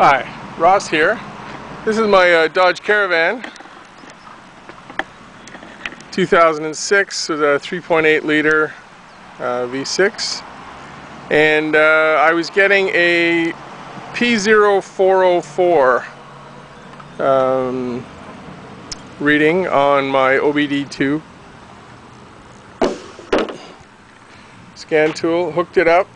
Hi, Ross here. This is my Dodge Caravan, 2006 with a 3.8 liter V6, and I was getting a P0404 reading on my OBD2 scan tool, hooked it up.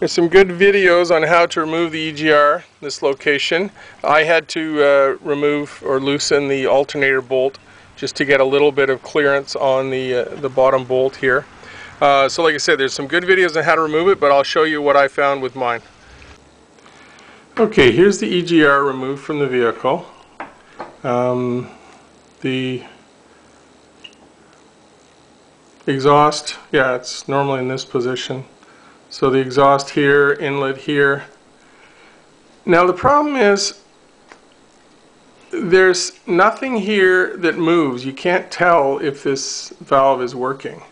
There's some good videos on how to remove the EGR, this location. I had to remove or loosen the alternator bolt just to get a little bit of clearance on the bottom bolt here. So like I said, there's some good videos on how to remove it, but I'll show you what I found with mine. Okay, here's the EGR removed from the vehicle. The exhaust, yeah, it's normally in this position. So the exhaust here, inlet here. Now the problem is there's nothing here that moves. You can't tell if this valve is working.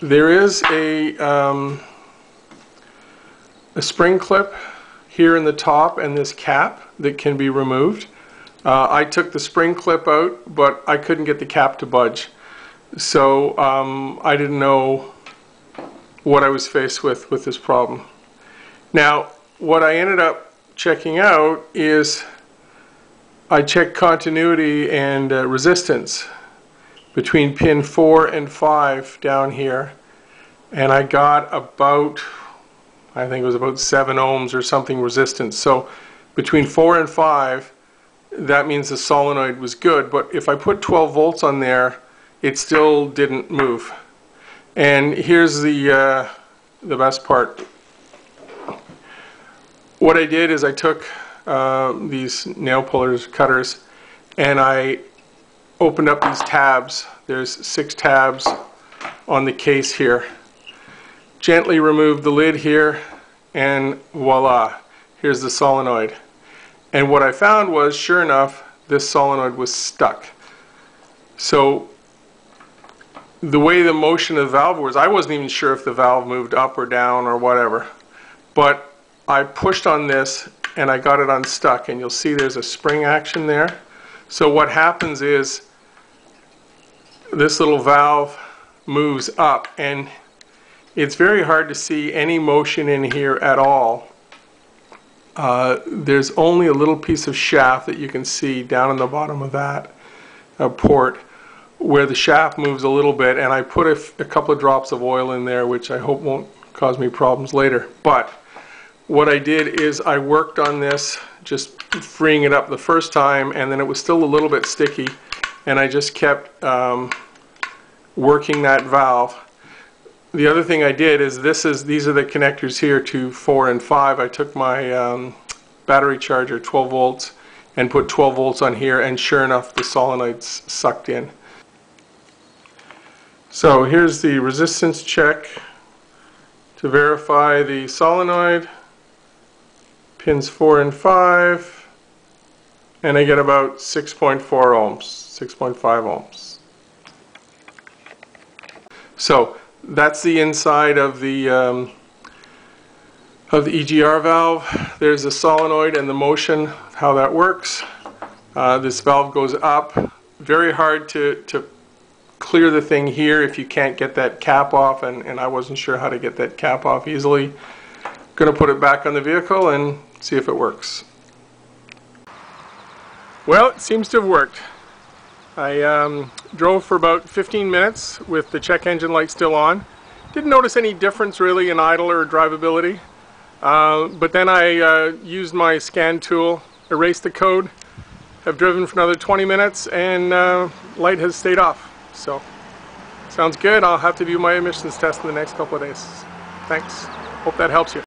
There is a spring clip here in the top and this cap that can be removed. I took the spring clip out, but I couldn't get the cap to budge. So I didn't know what I was faced with this problem. Now, what I ended up checking out is I checked continuity and resistance between pin 4 and 5 down here, and I got about, I think it was about 7 ohms or something resistance. So between 4 and 5, that means the solenoid was good, but if I put 12 volts on there, it still didn't move. And here's the best part. What I did is I took these nail pullers, cutters, and I opened up these tabs. There's 6 tabs on the case here. Gently removed the lid here, and voila, here's the solenoid. And what I found was, sure enough, this solenoid was stuck. So the way the motion of the valve was, I wasn't even sure if the valve moved up or down or whatever, but I pushed on this and I got it unstuck, and you'll see there's a spring action there. So what happens is this little valve moves up, and it's very hard to see any motion in here at all. There's only a little piece of shaft that you can see down in the bottom of that port, where the shaft moves a little bit, and I put a couple of drops of oil in there, which I hope won't cause me problems later. But what I did is I worked on this, just freeing it up the first time, and then it was still a little bit sticky, and I just kept working that valve. The other thing I did is these are the connectors here to 4 and 5. I took my battery charger, 12 volts, and put 12 volts on here, and sure enough, the solenoid's sucked in. So here's the resistance check to verify the solenoid, pins 4 and 5, and I get about 6.4 ohms, 6.5 ohms. So that's the inside of the EGR valve. There's the solenoid and the motion, how that works. This valve goes up. Very hard to clear the thing here if you can't get that cap off, and I wasn't sure how to get that cap off easily. Gonna put it back on the vehicle and see if it works. Well, it seems to have worked. I drove for about 15 minutes with the check engine light still on. Didn't notice any difference really in idle or drivability, but then I used my scan tool, erased the code, have driven for another 20 minutes, and light has stayed off. So, sounds good. I'll have to do my emissions test in the next couple of days. Thanks. Hope that helps you.